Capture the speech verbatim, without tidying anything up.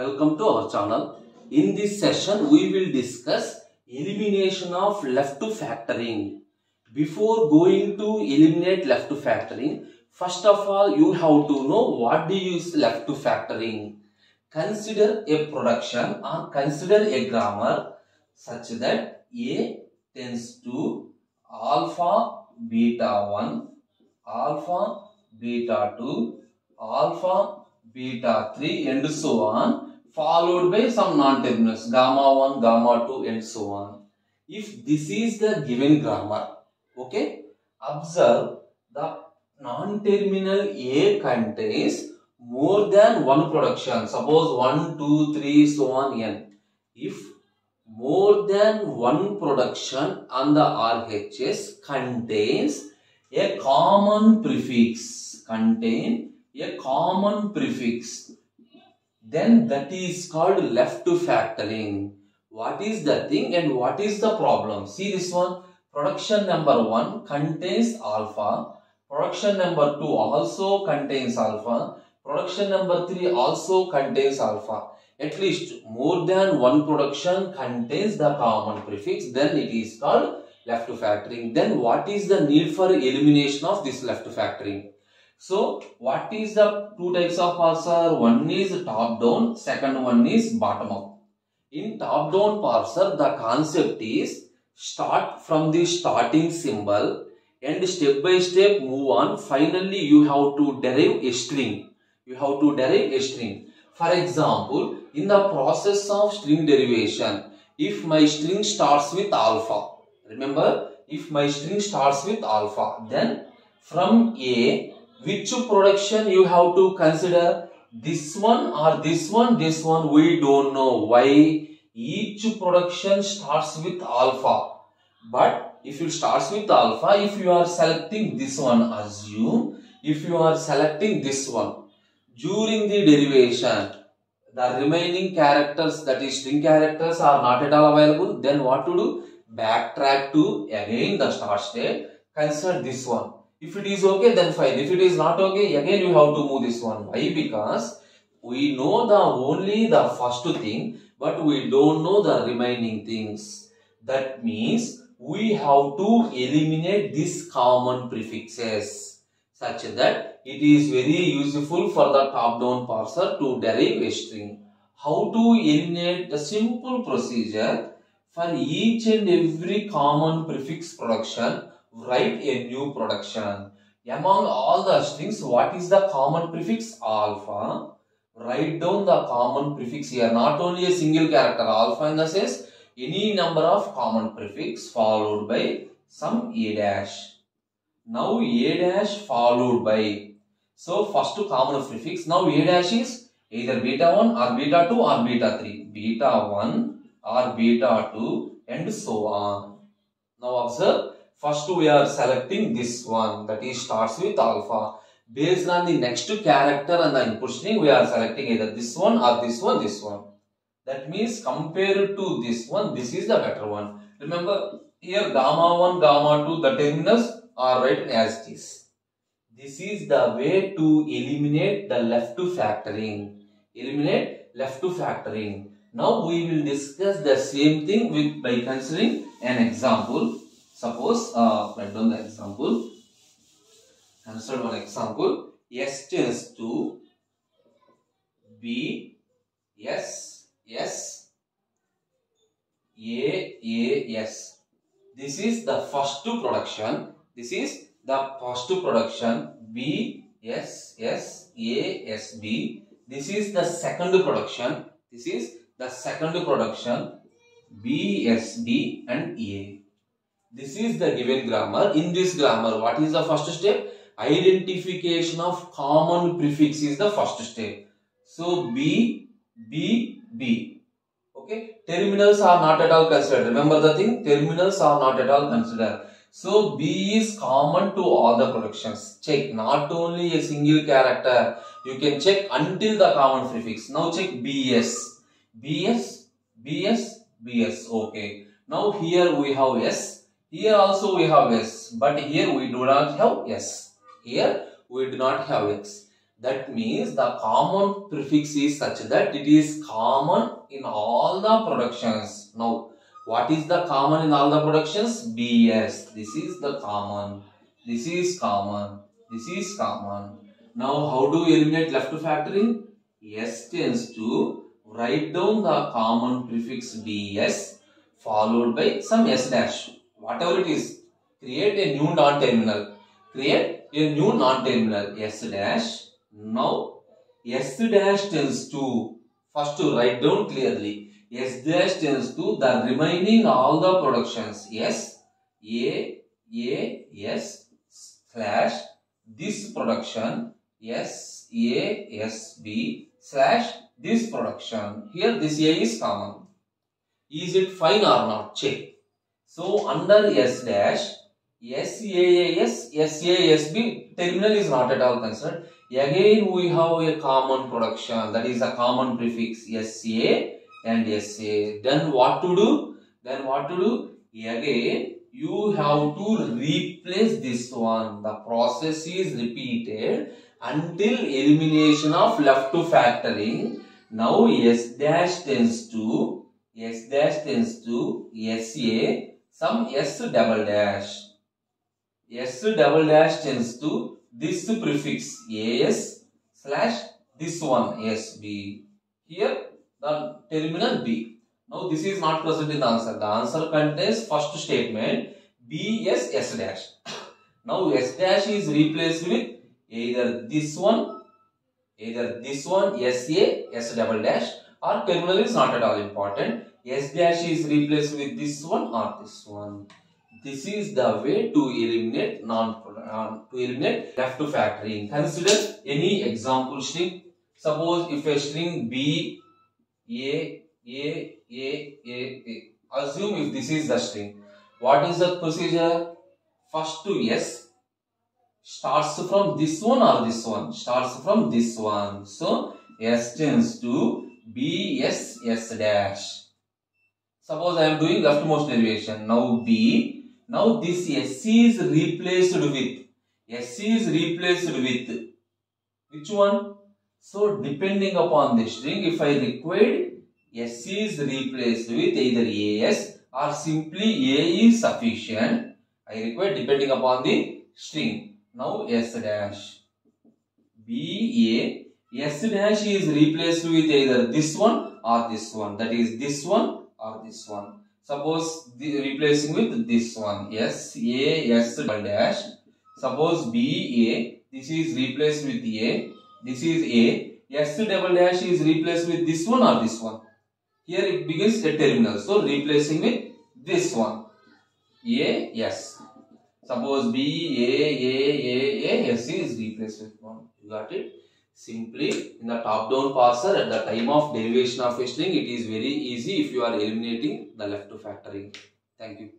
Welcome to our channel. In this session, we will discuss elimination of left to factoring. Before going to eliminate left to factoring, first of all, you have to know what do you use left to factoring. Consider a production or consider a grammar such that A tends to alpha beta one, alpha beta two, alpha beta three and so on, followed by some non-terminals gamma one, gamma two and so on. If this is the given grammar, okay, observe the non-terminal A contains more than one production, suppose one, two, three, so on n. If more than one production on the R H S contains a common prefix, contain a common prefix, then that is called left to factoring. What is the thing and what is the problem? See this one, production number one contains alpha, production number two also contains alpha, production number three also contains alpha. At least more than one production contains the common prefix, then it is called left to factoring. Then what is the need for elimination of this left to factoring? So what is the two types of parser? One is top down, second one is bottom up. In top down parser, the concept is start from the starting symbol and step by step move on. Finally, you have to derive a string. You have to derive a string. For example, in the process of string derivation, if my string starts with alpha, remember, if my string starts with alpha, then from A, which production you have to consider? This one or this one, this one, we don't know. Why? Each production starts with alpha. But if it starts with alpha, if you are selecting this one, assume if you are selecting this one, during the derivation, the remaining characters, that is string characters, are not at all available. Then what to do? Backtrack to again the start state. Consider this one. If it is okay, then fine. If it is not okay, again you have to move this one. Why? Because we know the only the first thing, but we don't know the remaining things. That means we have to eliminate these common prefixes, such that it is very useful for the top-down parser to derive a string. How to eliminate? The simple procedure: for each and every common prefix production, write a new production. Among all the strings, what is the common prefix? Alpha. Write down the common prefix here, not only a single character, alpha in the sense, any number of common prefix followed by some A dash. Now A dash followed by, so first to common prefix. Now A dash is either beta one or beta two or beta three, beta one or beta two and so on. Now observe, first we are selecting this one, that is starts with alpha. Based on the next character and the input string, we are selecting either this one or this one, this one. That means compared to this one, this is the better one. Remember here gamma one, gamma two, the terminals are written as it is. This is the way to eliminate the left to factoring. Eliminate left to factoring. Now we will discuss the same thing with by considering an example. Suppose uh, write down the example. Consider one example. S tends to B, S, S, A, A, S. This is the first two production. This is the first production, B, S, S, A, S, B. This is the second production. This is the second production, B, S, B and A. This is the given grammar. In this grammar, what is the first step? Identification of common prefix is the first step. So, B, B, B. Okay. Terminals are not at all considered. Remember the thing? Terminals are not at all considered. So, B is common to all the productions. Check not only a single character, you can check until the common prefix. Now, check B S. B S, B S, B S. Okay. Now, here we have S. Here also we have S. But here we do not have S. Here we do not have X. That means the common prefix is such that it is common in all the productions. Now, what is the common in all the productions? B S. This is the common. This is common. This is common. Now, how do we eliminate left factoring? S tends to, write down the common prefix B S followed by some S dash. Whatever it is, create a new non-terminal. Create a new non-terminal S dash. Now, S dash tends to, first to write down clearly, S dash tends to the remaining all the productions. Yes, A, A, S, slash, this production, S, A, S, B, slash, this production. Here, this A is common. Is it fine or not? Check. So, under S dash, S, A, S, S, A, S, B, terminal is not at all concerned. Again, we have a common production, that is a common prefix S A and S A. Then what to do? Then what to do? Again, you have to replace this one. The process is repeated until elimination of left to factoring. Now, S dash tends to, S dash tends to S A, some S double dash. S double dash tends to this prefix A S slash this one S B. Here the terminal B. Now this is not present in the answer. The answer contains first statement B S S dash. Now S dash is replaced with either this one, either this one S A S double dash, or terminal is not at all important. S dash is replaced with this one or this one. This is the way to eliminate non uh, to eliminate left to factoring. Consider any example string. Suppose if a string B A A A A A. Assume if this is the string. What is the procedure? First to S starts from this one or this one starts from this one. So S tends to B S S dash. Suppose I am doing leftmost derivation. Now B. Now this S is replaced with, S is replaced with, which one? So depending upon the string, if I required, S is replaced with either A S or simply A is sufficient. I require depending upon the string. Now S dash, B, A, S dash is replaced with either this one or this one. That is this one or this one. Suppose the replacing with this one, S, A, S double dash. Suppose B, A, this is replaced with A, this is A, S double dash is replaced with this one or this one. Here it begins a terminal, so replacing with this one, A, S. Suppose B, A, A, A, A, S is replaced with one. You got it? Simply in the top-down parser at the time of derivation of a string, it is very easy if you are eliminating the left to factoring. Thank you.